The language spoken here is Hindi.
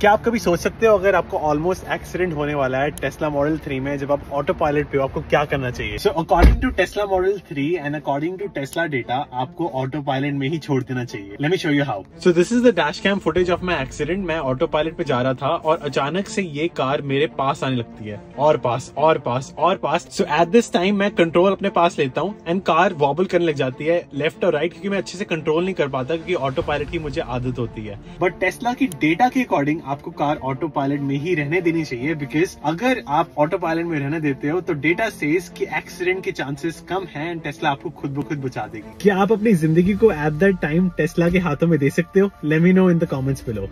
क्या आप कभी सोच सकते हो अगर आपको ऑलमोस्ट एक्सीडेंट होने वाला है टेस्ला मॉडल 3 में, जब आप ऑटो पायलट पे हो आपको क्या करना चाहिए? So according to Tesla model 3 and according to Tesla data, आपको ऑटो पायलट में ही छोड़ देना चाहिए। Let me show you how. So this is the dash cam footage of my accident. मैं ऑटो पायलट पे जा रहा था और अचानक से ये कार मेरे पास आने लगती है, और पास और पास और पास। सो एट दिस टाइम मैं कंट्रोल अपने पास लेता हूँ एंड कार वॉबल करने लग जाती है लेफ्ट और राइट, क्योंकि मैं अच्छे से कंट्रोल नहीं कर पाता क्योंकि ऑटो पायलट की मुझे आदत होती है। बट टेस्ला की डेटा के अकॉर्डिंग आपको कार ऑटो पायलट में ही रहने देनी चाहिए, बिकॉज अगर आप ऑटो पायलट में रहने देते हो तो डेटा सेज कि एक्सीडेंट के चांसेस कम हैं एंड टेस्ला आपको खुद ब खुद बचा देगी। क्या आप अपनी जिंदगी को एट दैट टाइम टेस्ला के हाथों में दे सकते हो? Let me know in the comments below.